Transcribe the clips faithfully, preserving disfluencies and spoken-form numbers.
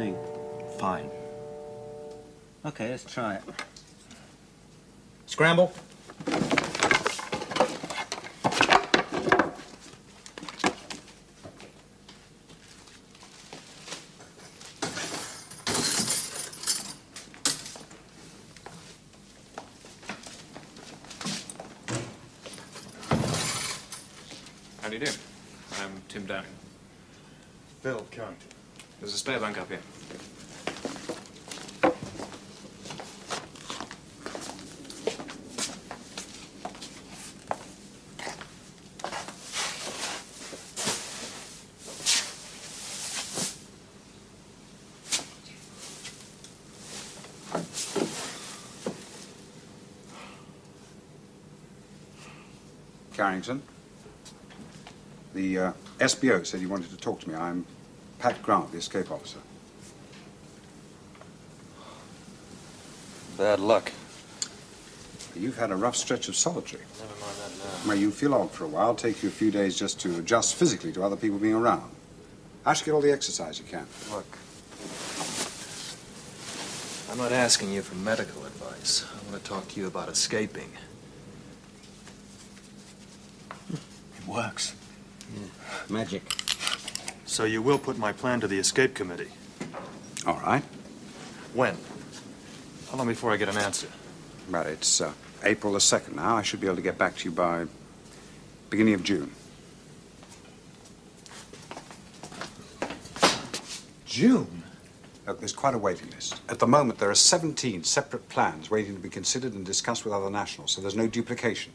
thing. Fine. Okay, let's try it. Scramble. How do you do? I'm Tim Downing. Bill Carrington. There's a spare bank up here. Carrington. The uh, S B O said you wanted to talk to me. I'm Pat Grant, the escape officer. Bad luck. You've had a rough stretch of solitary. Never mind that now. Well, you feel odd for a while. Take you a few days just to adjust physically to other people being around. I should get all the exercise you can. Look, I'm not asking you for medical advice. I want to talk to you about escaping. It works. Yeah. Magic. So you will put my plan to the escape committee? All right. When? How long before I get an answer? Well, it's uh, April the second now. I should be able to get back to you by beginning of June. June? Look, there's quite a waiting list. At the moment, there are seventeen separate plans waiting to be considered and discussed with other nationals, so there's no duplication.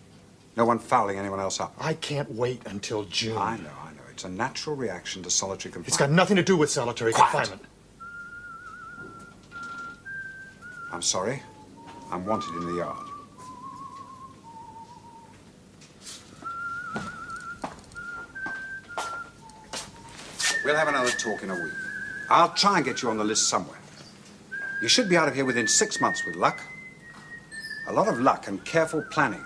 No one fouling anyone else up. I can't wait until June. I know, I know. It's a natural reaction to solitary confinement. It's got nothing to do with solitary Quiet. confinement. I'm sorry. I'm wanted in the yard. We'll have another talk in a week. I'll try and get you on the list somewhere. You should be out of here within six months with luck. A lot of luck and careful planning.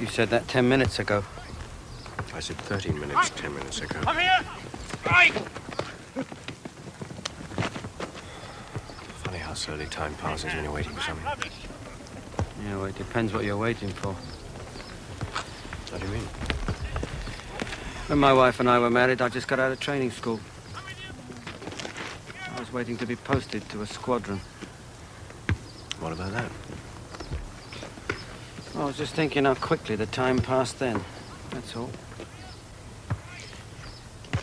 You said that ten minutes ago. I said thirteen minutes, ten minutes ago. Come here! Right. Funny how slowly time passes when you're waiting for something. Yeah, well, it depends what you're waiting for. What do you mean? When my wife and I were married, I just got out of training school. I was waiting to be posted to a squadron. What about that? I was just thinking how quickly the time passed then, that's all. You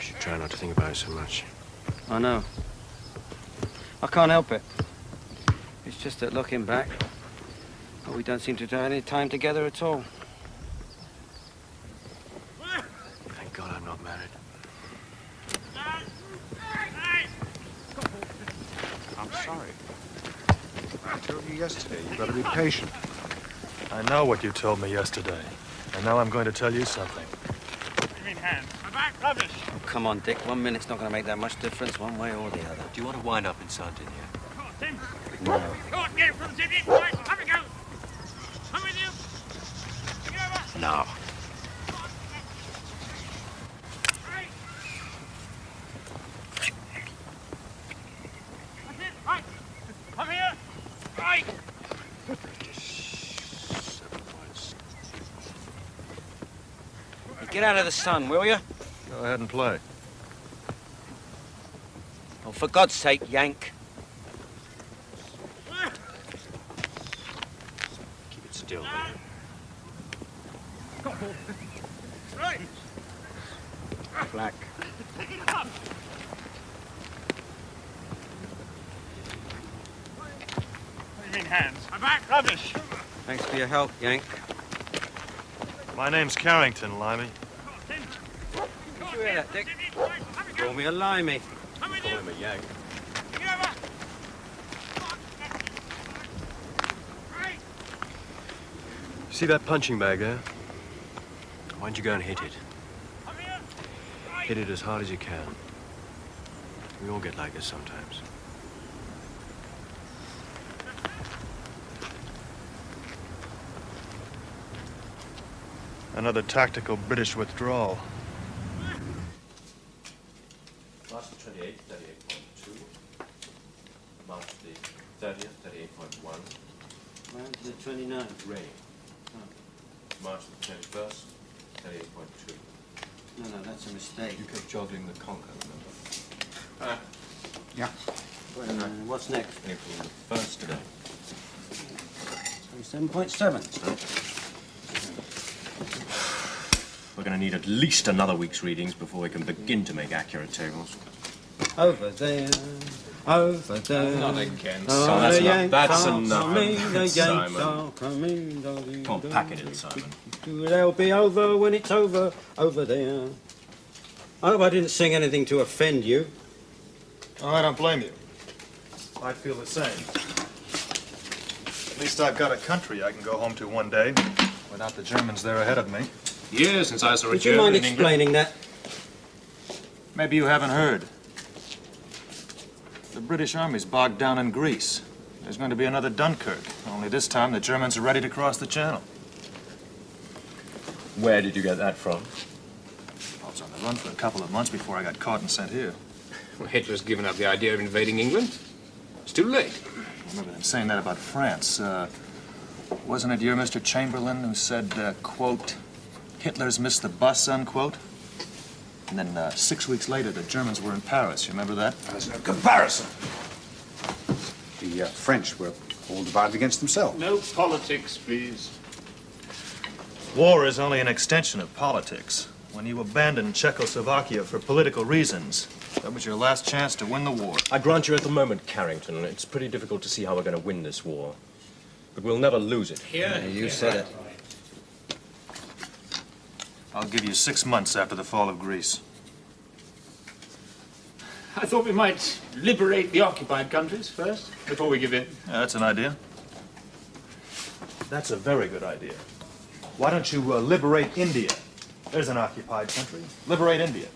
should try not to think about it so much. I know. I can't help it. It's just that looking back, we don't seem to have any time together at all. Thank God I'm not married. I'm sorry. I told you yesterday you've got to be patient. I know what you told me yesterday, and now I'm going to tell you something. What do you mean, hands? My back, rubbish! Oh, come on, Dick. One minute's not going to make that much difference, one way or the other. Do you want to wind up in Sardinia? No. No. Get out of the sun, will you? Go ahead and play. Oh, for God's sake, yank. Keep it still. Right. Black. What do you mean, hands? I'm back, rubbish. Thanks for your help, yank. My name's Carrington, Limey. Did you hear that, Dick? Call me a Limey. call him a Jäger. See that punching bag there? Why don't you go and hit it? Hit it as hard as you can. We all get like this sometimes. Another tactical British withdrawal. March the twenty-eighth, thirty-eight point two. March the thirtieth, thirty-eight point one. March the twenty-ninth, rain. Oh. March the twenty-first, thirty-eight point two. No, no, that's a mistake. You kept juggling the conker, remember? Uh, yeah. Well, uh, what's next? April the first today. twenty-seven point seven. We're going to need at least another week's readings before we can begin to make accurate tables. Over there, over there. Not again, oh, that's enough. That's enough, Simon. Come on, pack it in, Simon. They'll be over when it's over, over there. I hope I didn't sing anything to offend you. Oh, I don't blame you. I feel the same. At least I've got a country I can go home to one day, without the Germans there ahead of me. Years since I saw a German in England. Would you mind explaining that? Maybe you haven't heard. The British army's bogged down in Greece. There's going to be another Dunkirk, only this time the Germans are ready to cross the channel. Where did you get that from? I was on the run for a couple of months before I got caught and sent here. Well, Hitler's given up the idea of invading England. It's too late. I remember them saying that about France. Uh, wasn't it your Mister Chamberlain who said, uh, quote, Hitler's missed the bus, unquote. And then uh, six weeks later, the Germans were in Paris. You remember that? There's no comparison. The uh, French were all divided against themselves. No politics, please. War is only an extension of politics. When you abandon Czechoslovakia for political reasons, that was your last chance to win the war. I grant you at the moment, Carrington, it's pretty difficult to see how we're going to win this war. But we'll never lose it. Yeah, yeah, you said it. I'll give you six months after the fall of Greece. I thought we might liberate the occupied countries first, before we give in. Yeah, that's an idea. That's a very good idea. Why don't you uh, liberate India? There's an occupied country. Liberate India.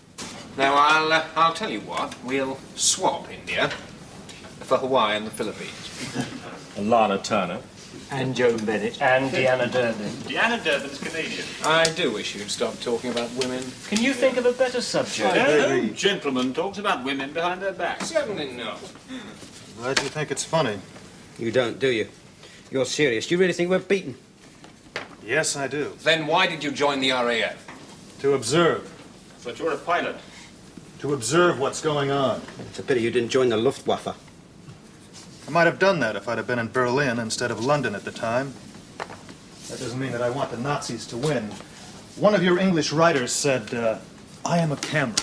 Now, I'll, uh, I'll tell you what. We'll swap India for Hawaii and the Philippines. And Lana Turner. And Joan Bennett. And Deanna Durbin. Deanna Durbin's Canadian. I do wish you'd stop talking about women. Can you think of a better subject? No gentleman talks about women behind their backs. Certainly not. Glad you think it's funny. You don't, do you? You're serious. Do you really think we're beaten? Yes, I do. Then why did you join the R A F? To observe. But you're a pilot. To observe what's going on. It's a pity you didn't join the Luftwaffe. I might have done that if I'd have been in Berlin instead of London at the time. That doesn't mean that I want the Nazis to win. One of your English writers said, uh, I am a camera.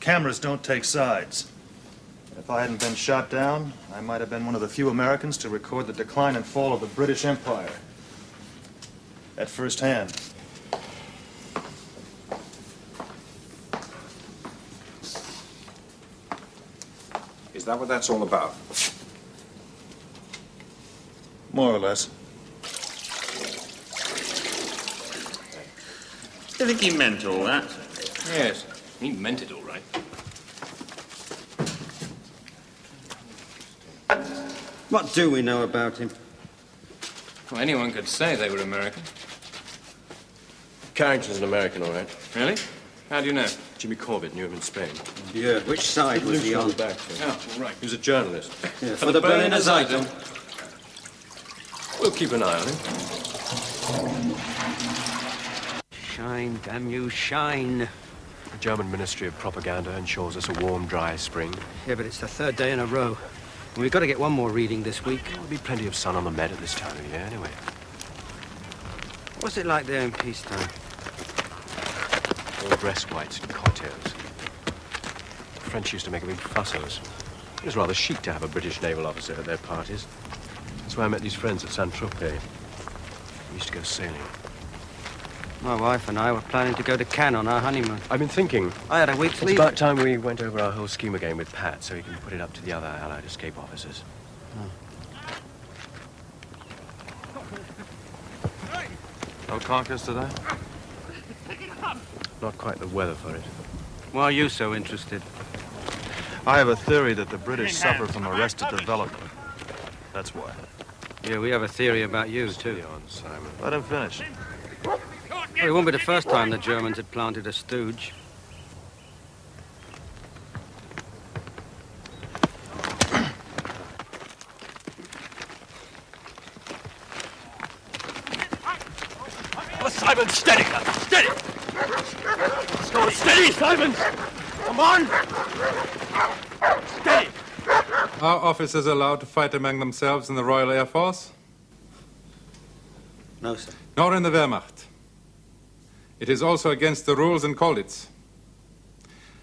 Cameras don't take sides. If I hadn't been shot down, I might have been one of the few Americans to record the decline and fall of the British Empire at first hand. Is that what that's all about? More or less. I think he meant all that. Yes, he meant it all right. What do we know about him? Well, anyone could say they were American. Carrington's an American, all right. Really? How do you know? Jimmy Corbett knew him in Spain. Yeah, which side was he on? Back oh, all right. He was a journalist. Yeah, for, for the Berliner Zeitung. We'll keep an eye on him. Shine, damn you, shine. The German Ministry of Propaganda ensures us a warm, dry spring. Yeah, but it's the third day in a row. And we've got to get one more reading this week. There'll be plenty of sun on the Med at this time of year, anyway. What's it like there in peacetime? All dress whites and cocktails. The French used to make a big fuss of us. It was rather chic to have a British naval officer at their parties. That's why I met these friends at Saint-Tropez. We used to go sailing. My wife and I were planning to go to Cannes on our honeymoon. I've been thinking. I had a week's leave. It's about time we went over our whole scheme again with Pat so he can put it up to the other Allied escape officers. Oh. No carcass today? Not quite the weather for it. Why are you so interested? I have a theory that the British suffer from arrested development. That's why. Yeah, we have a theory about you, too. On, Simon. Let him finish. Well, it won't be the first time the Germans had planted a stooge. Simon, steady! Steady! Stop, steady, Simon! Come on! Steady! Are officers allowed to fight among themselves in the Royal Air Force? No, sir. Nor in the Wehrmacht. It is also against the rules in Colditz.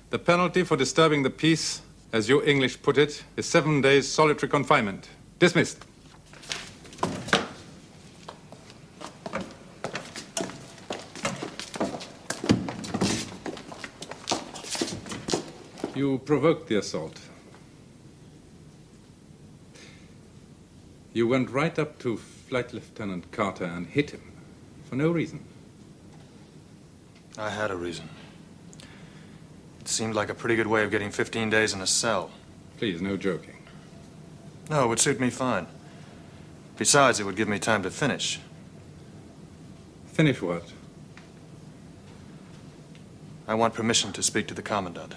The penalty for disturbing the peace, as you English put it, is seven days solitary confinement. Dismissed. You provoked the assault. You went right up to Flight Lieutenant Carter and hit him for no reason. I had a reason. It seemed like a pretty good way of getting fifteen days in a cell. Please, no joking. No, it would suit me fine. Besides, it would give me time to finish. Finish what? I want permission to speak to the Commandant.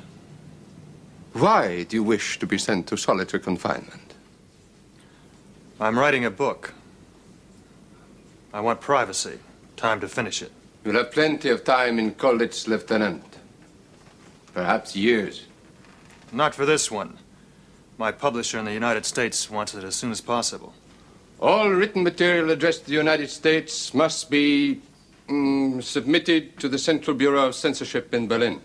Why do you wish to be sent to solitary confinement? I'm writing a book. I want privacy, time to finish it. You'll have plenty of time in Colditz, Lieutenant. Perhaps years. Not for this one. My publisher in the United States wants it as soon as possible. All written material addressed to the United States must be mm, submitted to the Central Bureau of Censorship in Berlin.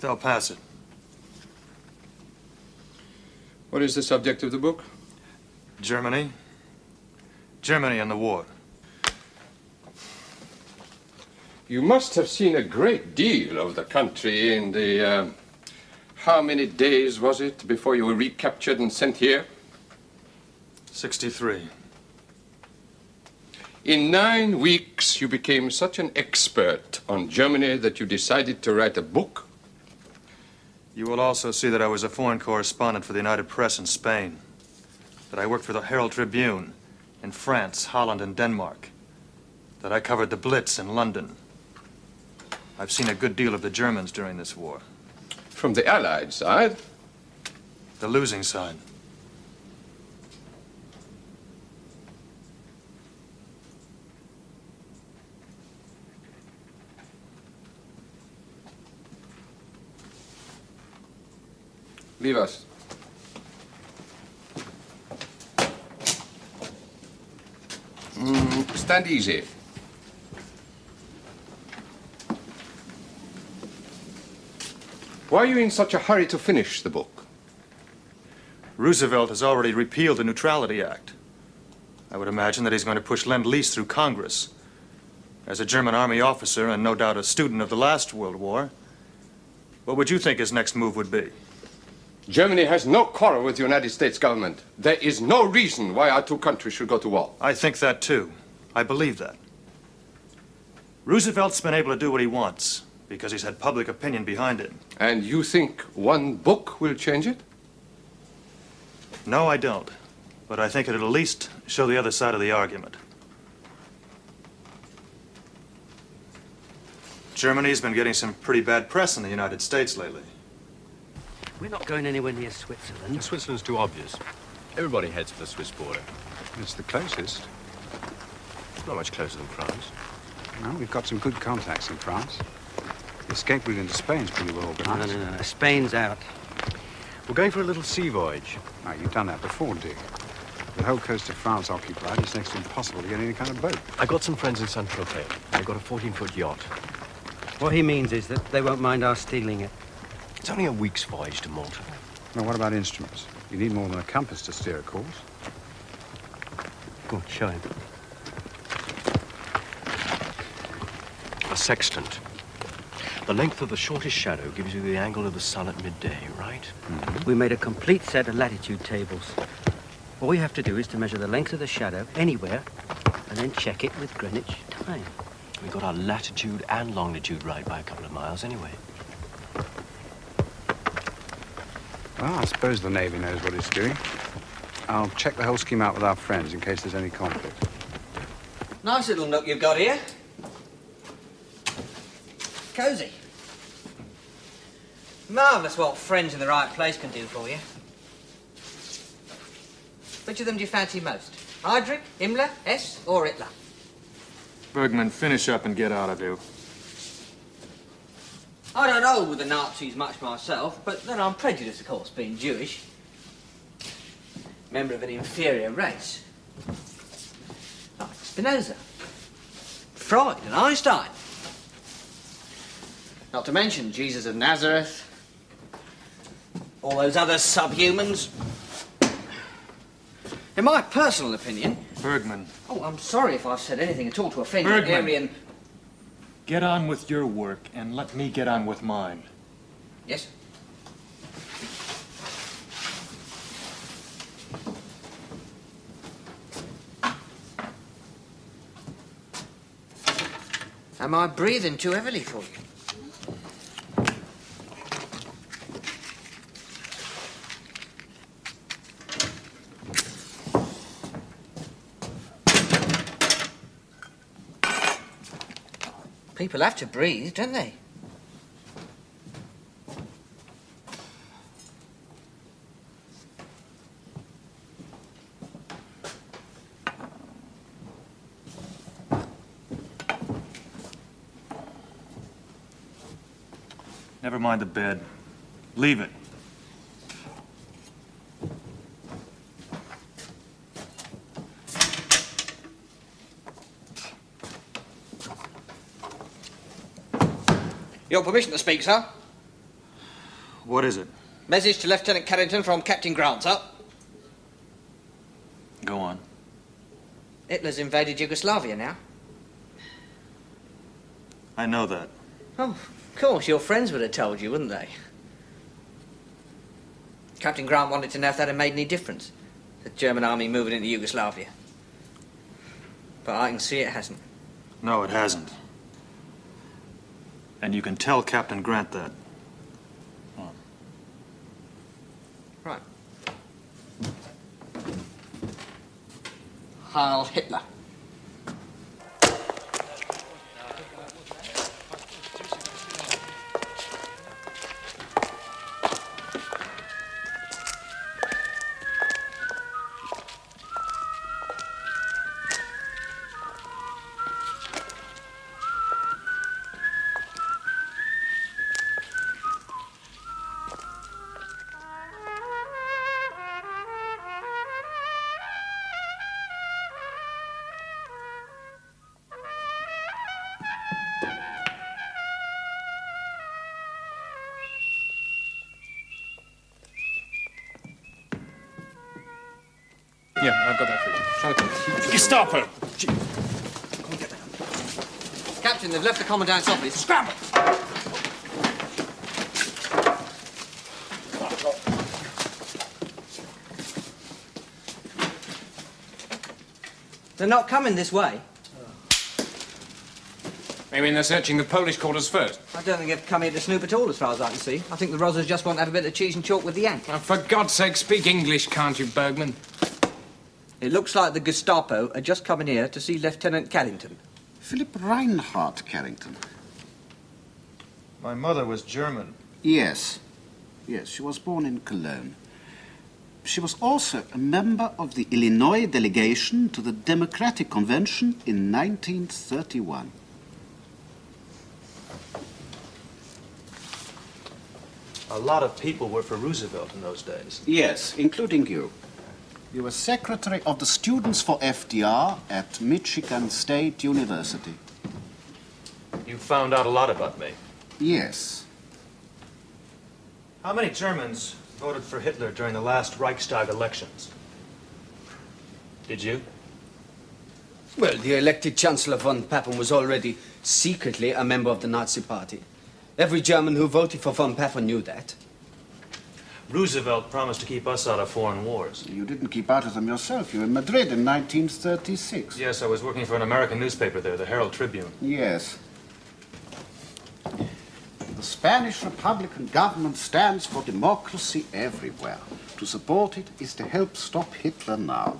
They'll pass it. What is the subject of the book? Germany. Germany and the war. You must have seen a great deal of the country in the... Uh, how many days was it before you were recaptured and sent here? sixty-three. In nine weeks, you became such an expert on Germany that you decided to write a book. You will also see that I was a foreign correspondent for the United Press in Spain, that I worked for the Herald Tribune in France, Holland, and Denmark, that I covered the Blitz in London. I've seen a good deal of the Germans during this war. From the Allied side? The losing side. Leave us. Mm, stand easy. Why are you in such a hurry to finish the book? Roosevelt has already repealed the Neutrality Act. I would imagine that he's going to push lend-lease through Congress. As a German army officer and no doubt a student of the last World War, what would you think his next move would be? Germany has no quarrel with the United States government. There is no reason why our two countries should go to war. I think that, too. I believe that. Roosevelt's been able to do what he wants because he's had public opinion behind him. And you think one book will change it? No, I don't. But I think it'll at least show the other side of the argument. Germany's been getting some pretty bad press in the United States lately. We're not going anywhere near Switzerland. Switzerland's too obvious. Everybody heads for the Swiss border. It's the closest. It's not much closer than France. No, we've got some good contacts in France. The escape route into Spain's pretty well organized. No, no, no. Spain's out. We're going for a little sea voyage. Now, you've done that before, Dick. The whole coast of France occupied. It's next to impossible to get any kind of boat. I've got some friends in Saint-Tropez. They've got a fourteen-foot yacht. What he means is that they won't mind our stealing it. It's only a week's voyage to Malta. Now, what about instruments? You need more than a compass to steer a course. Go on, show him. sextant. The length of the shortest shadow gives you the angle of the sun at midday, right? Mm-hmm. We made a complete set of latitude tables. All you have to do is to measure the length of the shadow anywhere and then check it with Greenwich time. We got our latitude and longitude right by a couple of miles anyway. Well, I suppose the Navy knows what it's doing. I'll check the whole scheme out with our friends in case there's any conflict. Nice little nook you've got here. Cozy. Marvellous what friends in the right place can do for you. Which of them do you fancy most? Heydrich, Himmler, S or Hitler? Bergman, finish up and get out of here. I don't roll with the Nazis much myself, but then I'm prejudiced, of course, being Jewish. Member of an inferior race. Like Spinoza, Freud and Einstein. Not to mention Jesus of Nazareth. All those other subhumans. In my personal opinion... Bergman. Oh, I'm sorry if I've said anything at all to offend Bergman. Aryan... Get on with your work, and let me get on with mine. Yes? Am I breathing too heavily for you? People have to breathe, don't they? Never mind the bed. Leave it. Your permission to speak, sir? What is it? Message to Lieutenant Carrington from Captain Grant, sir. Go on. Hitler's invaded Yugoslavia now. I know that. Oh, of course, your friends would have told you, wouldn't they? Captain Grant wanted to know if that had made any difference, the German army moving into Yugoslavia. But I can see it hasn't. No, it hasn't. And you can tell Captain Grant that. Oh. Right. Heil Hitler. Gestapo! Come and get that. Captain, they've left the Commandant's office. Scramble! They're not coming this way. You mean they're searching the Polish quarters first? I don't think they've come here to snoop at all, as far as I can see. I think the Rozzers just want to have a bit of cheese and chalk with the Yanks. Oh, for God's sake, speak English, can't you, Bergman? It looks like the Gestapo are just coming here to see Lieutenant Carrington. Philip Reinhardt Carrington. My mother was German. Yes. Yes, she was born in Cologne. She was also a member of the Illinois delegation to the Democratic Convention in nineteen thirty-one. A lot of people were for Roosevelt in those days. Yes, including you. You were secretary of the Students for F D R at Michigan State University. You found out a lot about me. Yes. How many Germans voted for Hitler during the last Reichstag elections? Did you? Well, the elected Chancellor von Papen was already secretly a member of the Nazi Party. Every German who voted for von Papen knew that. Roosevelt promised to keep us out of foreign wars. You didn't keep out of them yourself. You were in Madrid in nineteen thirty-six. Yes, I was working for an American newspaper there, the Herald Tribune. Yes. The Spanish Republican government stands for democracy everywhere. To support it is to help stop Hitler now.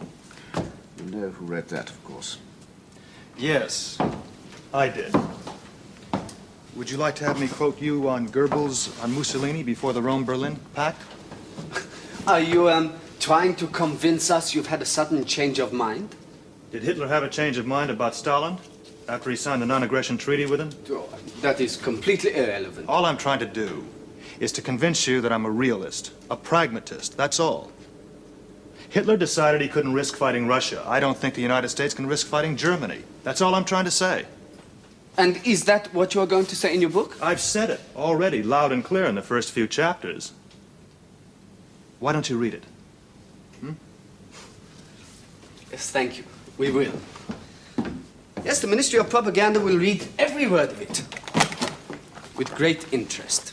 You know who read that, of course. Yes, I did. Would you like to have me quote you on Goebbels, on Mussolini before the Rome-Berlin Pact? Are you um, trying to convince us you've had a sudden change of mind? Did Hitler have a change of mind about Stalin? After he signed the non-aggression treaty with him? That is completely irrelevant. All I'm trying to do is to convince you that I'm a realist, a pragmatist, that's all. Hitler decided he couldn't risk fighting Russia. I don't think the United States can risk fighting Germany. That's all I'm trying to say. And is that what you're going to say in your book? I've said it already, loud and clear in the first few chapters. Why don't you read it? Hmm? Yes, thank you. We will. Yes, the Ministry of Propaganda will read every word of it with great interest.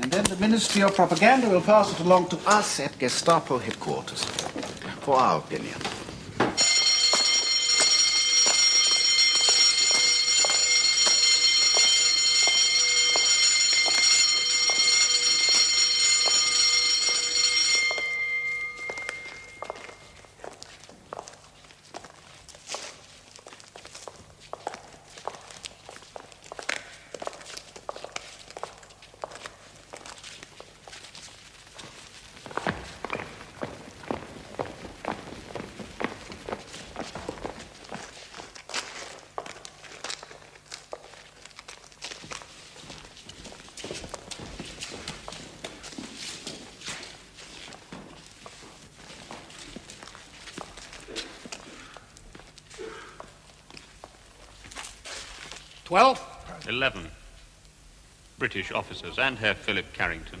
And then the Ministry of Propaganda will pass it along to us at Gestapo headquarters for our opinion. Twelve? Eleven British officers and Herr Philip Carrington.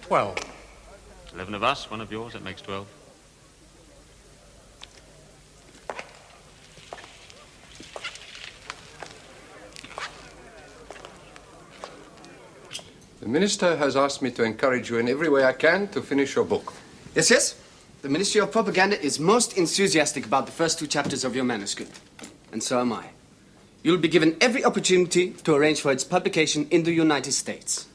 Twelve. Eleven of us, one of yours, that makes twelve. The minister has asked me to encourage you in every way I can to finish your book. Yes, yes. The Ministry of Propaganda is most enthusiastic about the first two chapters of your manuscript. And so am I. You'll be given every opportunity to arrange for its publication in the United States.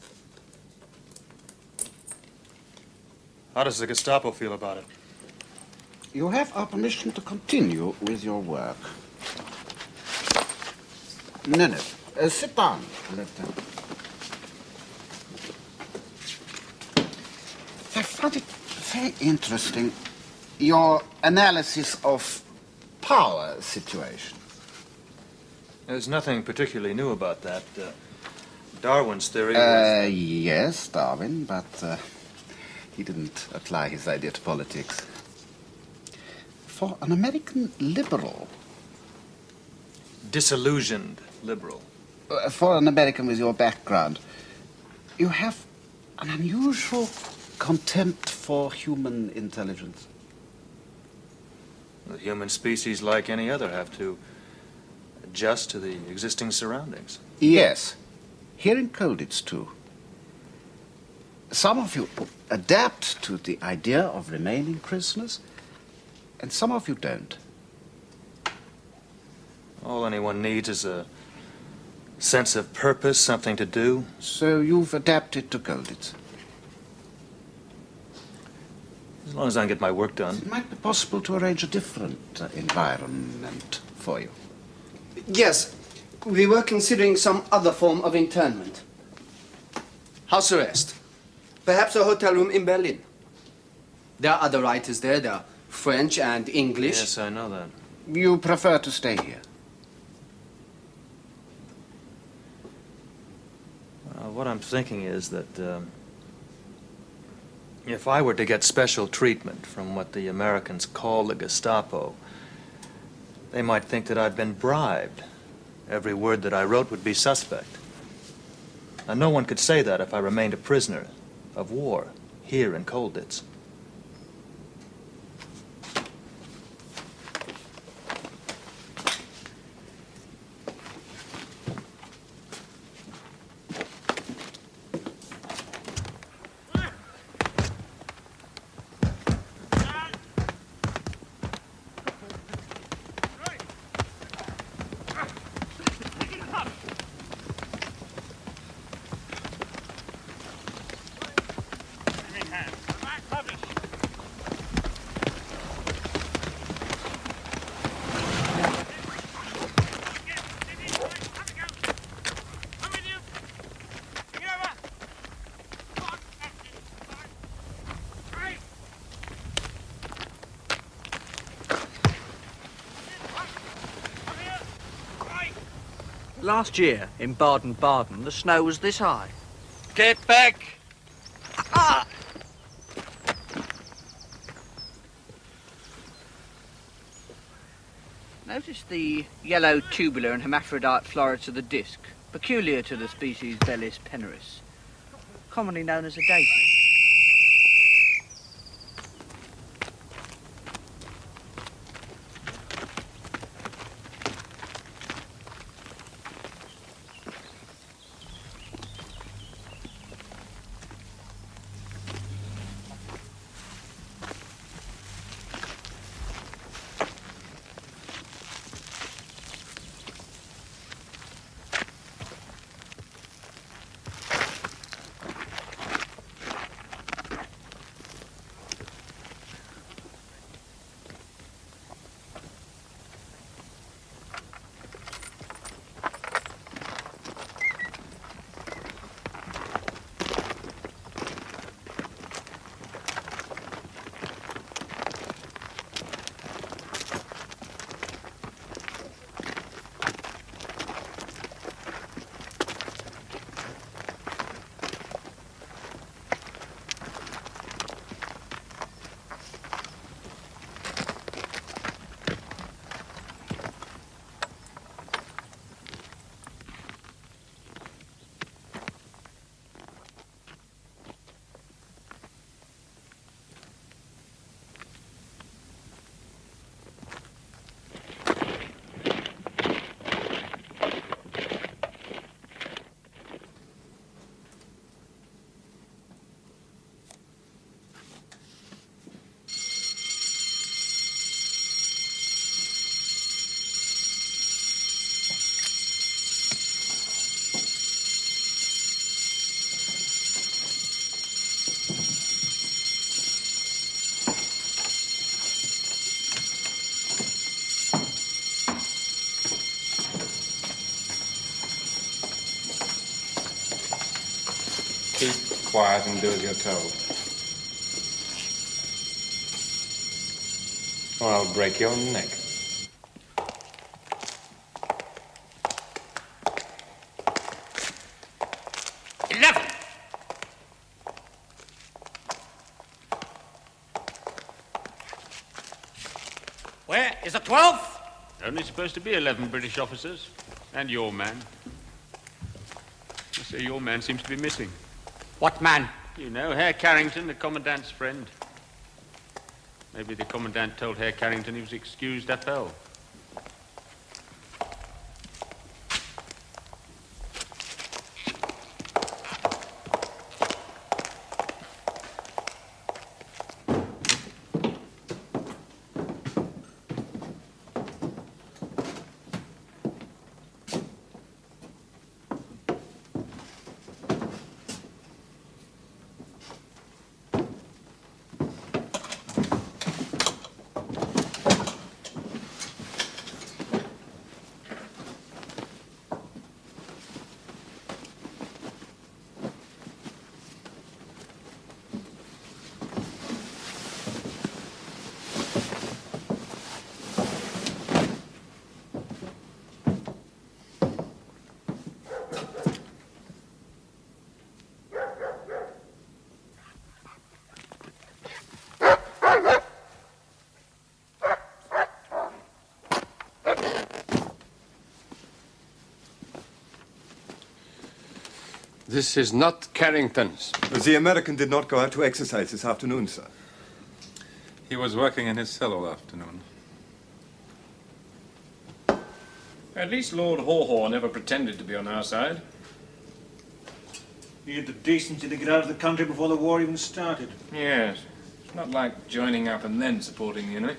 How does the Gestapo feel about it? You have our permission to continue with your work. No, no. Uh, sit down, Lieutenant. I found it very interesting, your analysis of power situation. There's nothing particularly new about that. Uh, Darwin's theory uh, was... Yes, Darwin, but uh, he didn't apply his idea to politics. For an American liberal... Disillusioned liberal. Uh, for an American with your background, you have an unusual contempt for human intelligence. The human species, like any other, have to... adjust to the existing surroundings. Yes. Here in Colditz, too. Some of you adapt to the idea of remaining prisoners, and some of you don't. All anyone needs is a sense of purpose, something to do. So you've adapted to Colditz? As long as I can get my work done. It might be possible to arrange a different uh, environment for you. Yes, we were considering some other form of internment. House arrest. Perhaps a hotel room in Berlin. There are other writers there. There are French and English. Yes, I know that. You prefer to stay here? Uh, what I'm thinking is that um, if I were to get special treatment from what the Americans call the Gestapo, they might think that I've been bribed. Every word that I wrote would be suspect. And no one could say that if I remained a prisoner of war here in Colditz. Last year, in Baden-Baden, the snow was this high. Get back! Ah! Notice the yellow tubular and hermaphrodite florets of the disc, peculiar to the species Bellis penneris, commonly known as a daisy. Quiet and do as you're told. Or I'll break your neck. Eleven! Where is the twelfth? Only supposed to be eleven British officers. And your man. I say your man seems to be missing. What man? You know, Herr Carrington, the Commandant's friend. Maybe the Commandant told Herr Carrington he was excused Appel. This is not Carrington's. The American did not go out to exercise this afternoon, sir. He was working in his cell all afternoon. At least Lord Haw-Haw never pretended to be on our side. He had the decency to get out of the country before the war even started. Yes. It's not like joining up and then supporting the enemy.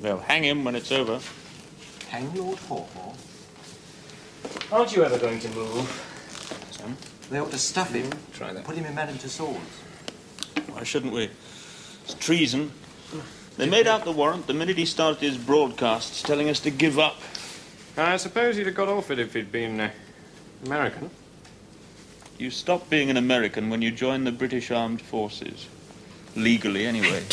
They'll hang him when it's over. Hang Lord Haw-Haw? Aren't you ever going to move? They ought to stuff him, try that. Put him in Madame Tussauds. Why shouldn't we? It's treason. They made out the warrant the minute he started his broadcasts, telling us to give up. I suppose he'd have got off it if he'd been uh, American. You stop being an American when you join the British Armed Forces. Legally, anyway.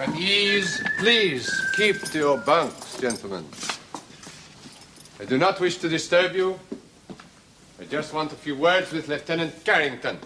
At ease. Please, keep to your bunks, gentlemen. I do not wish to disturb you. I just want a few words with Lieutenant Carrington.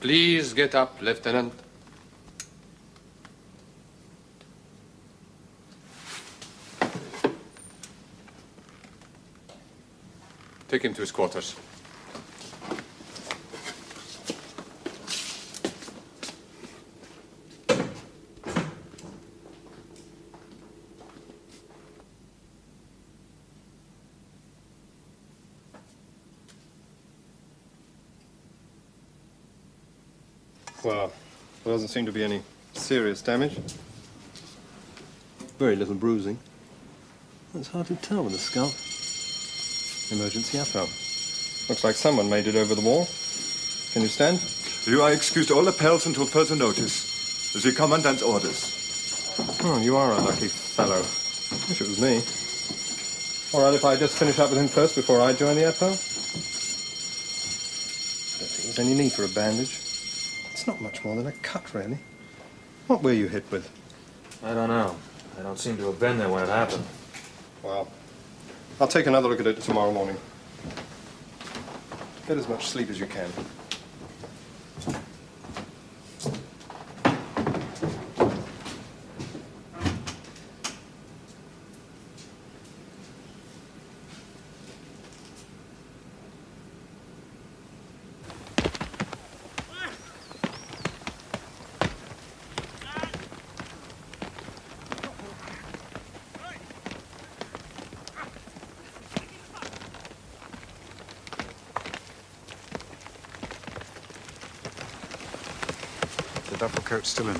Please get up, Lieutenant. Take him to his quarters. Well, there doesn't seem to be any serious damage. Very little bruising. It's hard to tell with a scalp. Emergency up-up. Looks like someone made it over the wall. Can you stand? You are excused all appels until further notice. The commandant's orders. Oh, you are a lucky fellow. I wish it was me. All right, if I just finish up with him first before I join the up-up? I don't think there's any need for a bandage. It's not much more than a cut, really. What were you hit with? I don't know. I don't seem to have been there when it happened. Well, I'll take another look at it tomorrow morning. Get as much sleep as you can. Coat still in.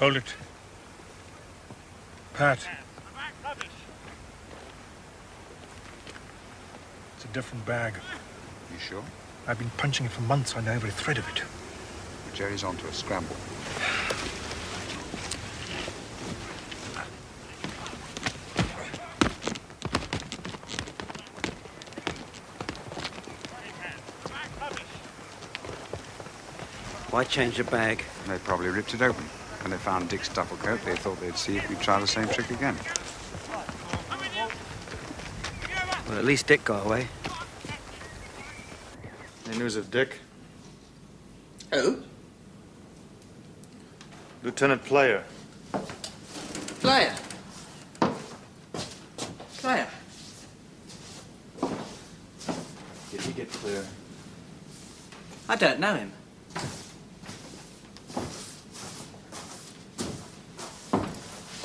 Hold it. Pat. It's a different bag. You sure? I've been punching it for months. I know every thread of it. Well, Jerry's on to a scramble. Why change a bag? They probably ripped it open. When they found Dick's duffel coat, they thought they'd see if we'd try the same trick again. Well, at least Dick got away. Any news of Dick? Who? Lieutenant Player. Player? Player? Did he get clear? I don't know him.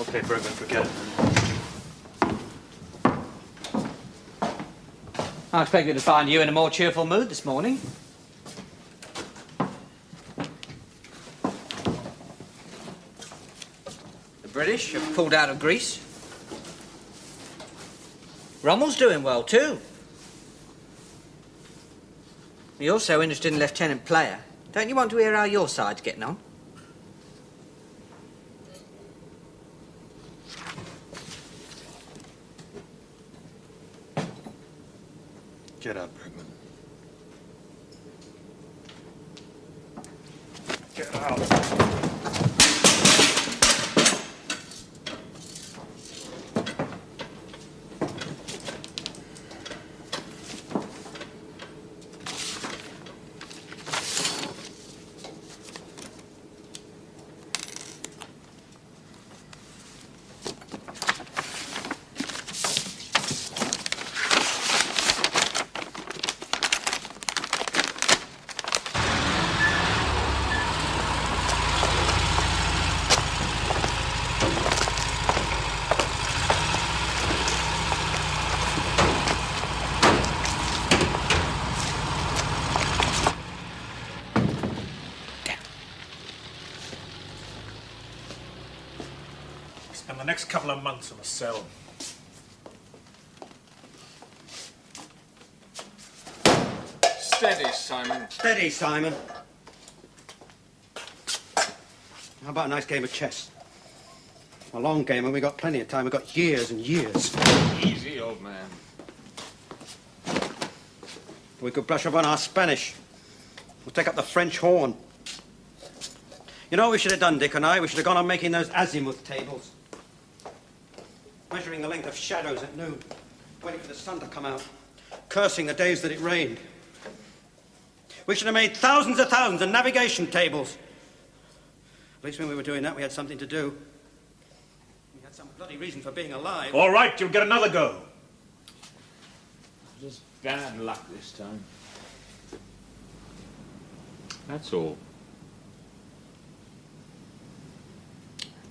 Okay, Bergman, forget it. I expected to find you in a more cheerful mood this morning. The British have pulled out of Greece. Rommel's doing well, too. You're also interested in Lieutenant Player. Don't you want to hear how your side's getting on? Get up, Bergman. Get out. and the next couple of months in a cell. Steady, Simon. Steady, Simon. How about a nice game of chess? A long game, and we've got plenty of time. We've got years and years. Easy, old man. We could brush up on our Spanish. We'll take up the French horn. You know what we should have done, Dick and I? We should have gone on making those azimuth tables. Measuring the length of shadows at noon. Waiting for the sun to come out. Cursing the days that it rained. We should have made thousands and thousands of navigation tables. At least when we were doing that, we had something to do. We had some bloody reason for being alive. All right, you'll get another go. Just bad luck this time. That's all.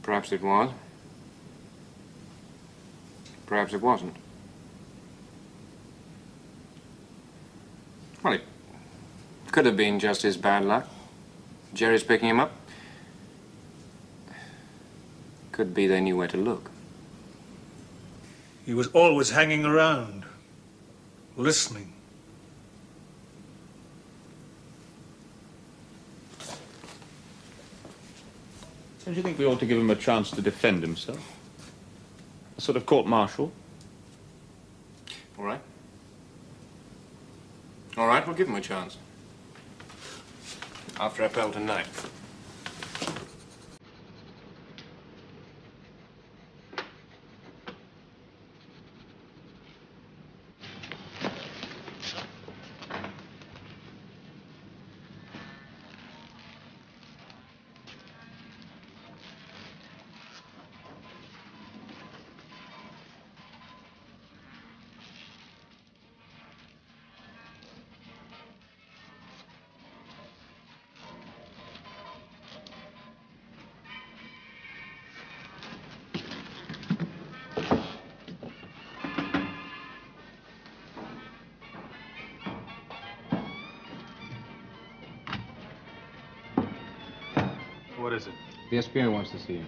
Perhaps it was. Perhaps it wasn't. Well, it could have been just his bad luck. Jerry's picking him up. Could be they knew where to look. He was always hanging around, listening. Don't you think we ought to give him a chance to defend himself? A sort of court-martial? All right. All right, we'll give him a chance. After Appel tonight. What is it? The S B O wants to see you.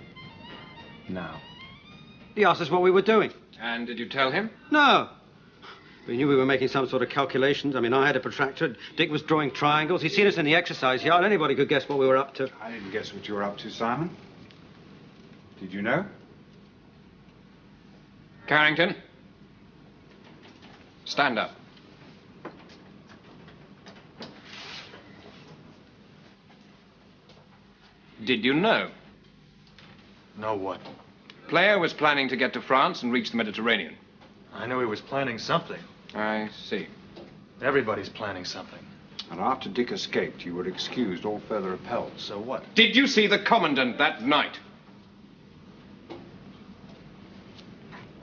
Now. He asked us what we were doing. And did you tell him? No. We knew we were making some sort of calculations. I mean, I had a protractor. Dick was drawing triangles. He'd seen us in the exercise yard. Anybody could guess what we were up to. I didn't guess what you were up to, Simon. Did you know? Carrington. Stand up. Did you know? Know what? Player was planning to get to France and reach the Mediterranean. I knew he was planning something. I see. Everybody's planning something. And after Dick escaped, you were excused all further appel. So what? Did you see the commandant that night?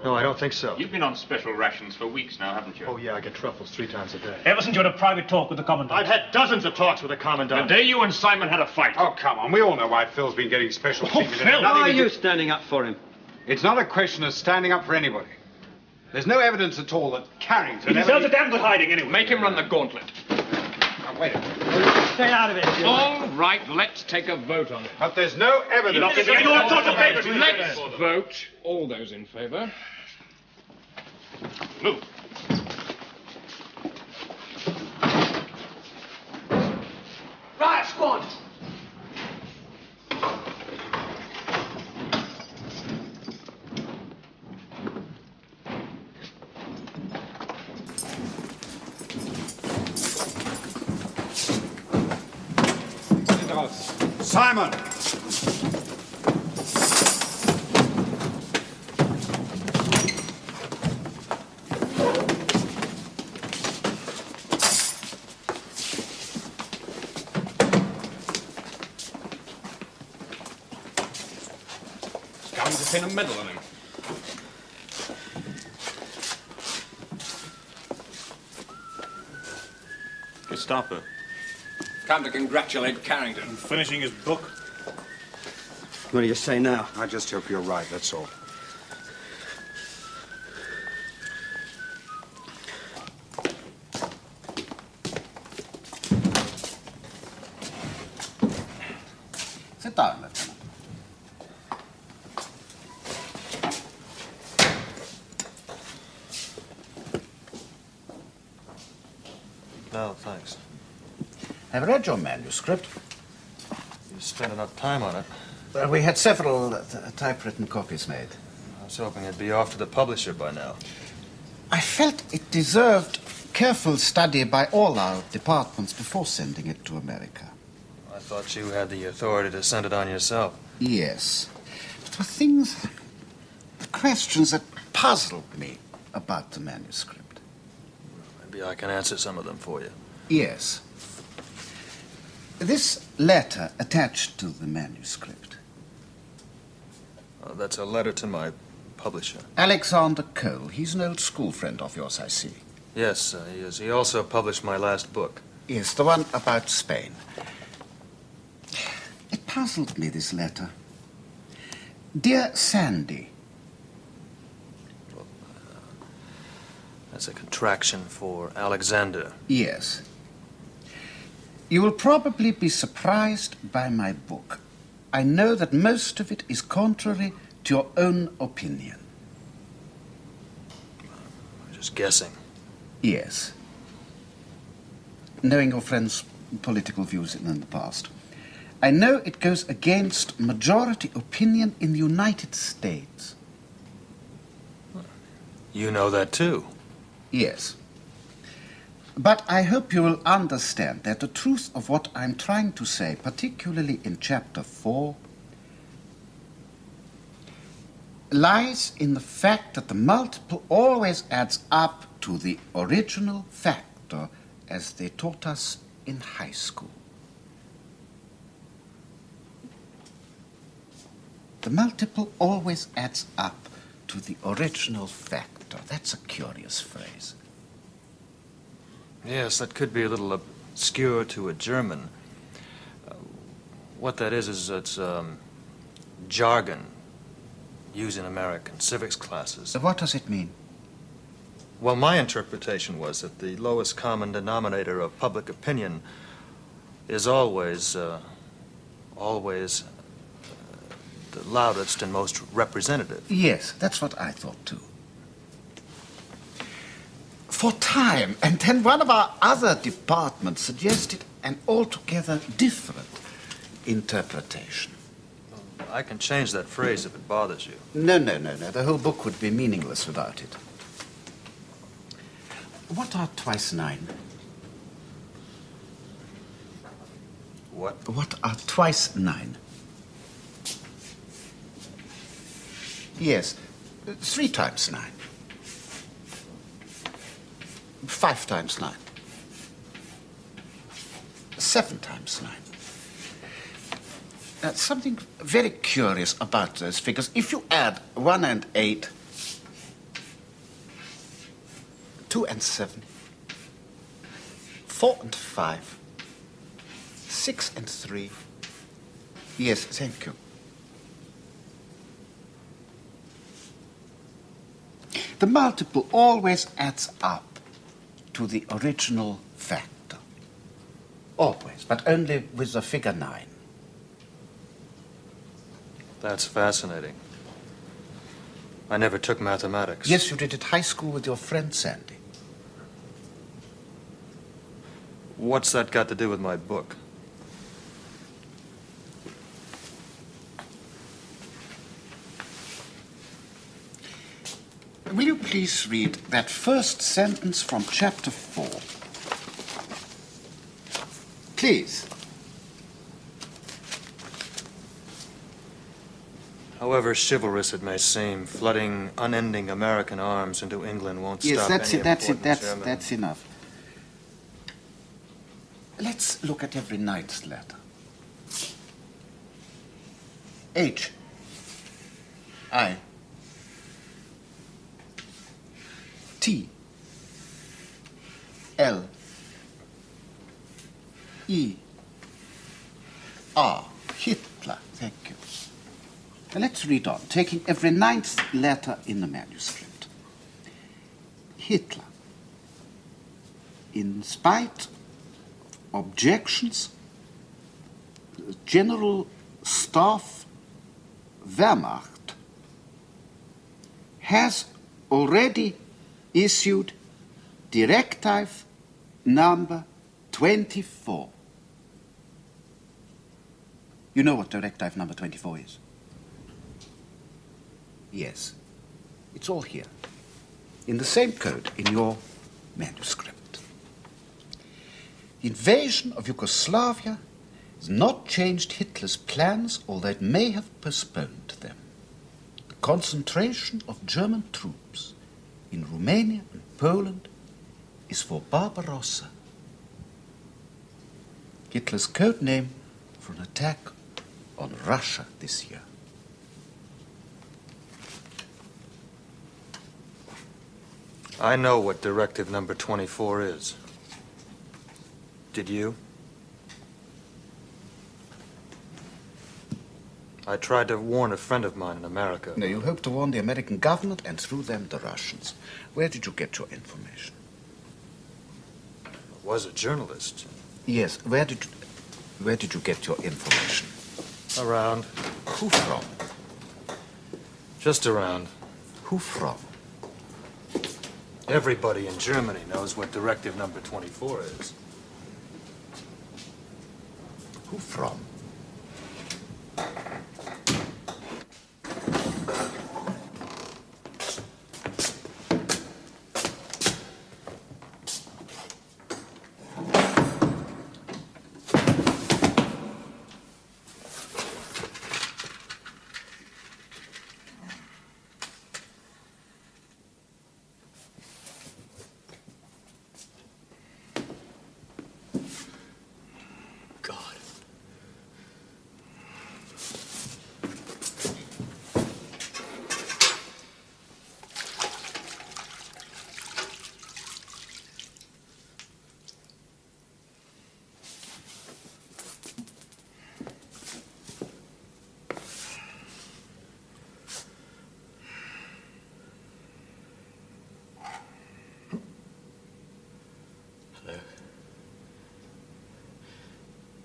No, I don't think so. You've been on special rations for weeks now, haven't you? Oh, yeah, I get truffles three times a day. Ever since you had a private talk with the commandant. I've had dozens of talks with the commandant. The day you and Simon had a fight. Oh, come on. We all know why Phil's been getting special treatment. Oh, Phil! Why are you standing up for him? It's not a question of standing up for anybody. There's no evidence at all that Carrington... He deserves a damn good hiding anyway. Make him run the gauntlet. Now, wait a minute. Stay out of it. All right, let's take a vote on it. But there's no evidence... Let's vote. All those in favor. Move. Riot squad! Simon! Pin a medal on him. Gestapo. Come to congratulate Carrington. I'm finishing his book. What do you say now? I just hope you're right, that's all. Sit down, Lieutenant. No, thanks. I've read your manuscript. You spent enough time on it. Well, we had several typewritten copies made. I was hoping it'd be off to the publisher by now. I felt it deserved careful study by all our departments before sending it to America. I thought you had the authority to send it on yourself. Yes. But the things, the questions that puzzled me about the manuscript. Maybe I can answer some of them for you. Yes. This letter attached to the manuscript. Oh, that's a letter to my publisher. Alexander Cole. He's an old school friend of yours, I see. Yes, uh, he is. He also published my last book. Yes, the one about Spain. It puzzled me, this letter. Dear Sandy. Well, uh, that's a contraction for Alexander. Yes. You will probably be surprised by my book. I know that most of it is contrary to your own opinion. I'm just guessing. Yes. Knowing your friend's political views in the past. I know it goes against majority opinion in the United States. You know that too. Yes. But I hope you will understand that the truth of what I'm trying to say, particularly in Chapter four, lies in the fact that the multiple always adds up to the original factor, as they taught us in high school. The multiple always adds up to the original factor. That's a curious phrase. Yes, that could be a little obscure to a German. Uh, what that is, is it's um, jargon used in American civics classes. What does it mean? Well, my interpretation was that the lowest common denominator of public opinion is always, uh, always uh, the loudest and most representative. Yes, that's what I thought too. For time, and then one of our other departments suggested an altogether different interpretation. Well, I can change that phrase if it bothers you. No, no, no, no. The whole book would be meaningless without it. What are twice nine? What? What are twice nine? Yes, three times nine. Five times nine. Seven times nine. Uh, something very curious about those figures. If you add one and eight, two and seven, four and five, six and three. Yes, thank you. The multiple always adds up to the original factor. Always, but only with the figure nine. That's fascinating. I never took mathematics. Yes, you did at high school with your friend, Sandy. What's that got to do with my book? Will you please read that first sentence from Chapter four? Please. However chivalrous it may seem, flooding unending American arms into England won't yes, stop that's any it, that's important it, that's, German. That's enough. Let's look at every night's letter. H. I. T, L, E, R, Hitler, thank you. Now let's read on, taking every ninth letter in the manuscript. Hitler, in spite of objections, General Staff Wehrmacht has already issued Directive number twenty-four. You know what Directive number twenty-four is? Yes. It's all here. In the same code in your manuscript. The invasion of Yugoslavia has not changed Hitler's plans, although it may have postponed them. The concentration of German troops in Romania and Poland is for Barbarossa. Hitler's code name for an attack on Russia this year. I know what Directive number twenty-four is. Did you? I tried to warn a friend of mine in America. No, you hope to warn the American government and through them the Russians. Where did you get your information? I was a journalist. Yes, where did you, where did you get your information? Around. Who from? Just around. Who from? Everybody in Germany knows what Directive number twenty-four is. Who from?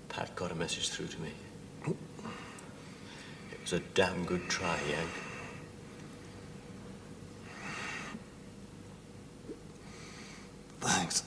Pat got a message through to me. It was a damn good try, Yank. Thanks.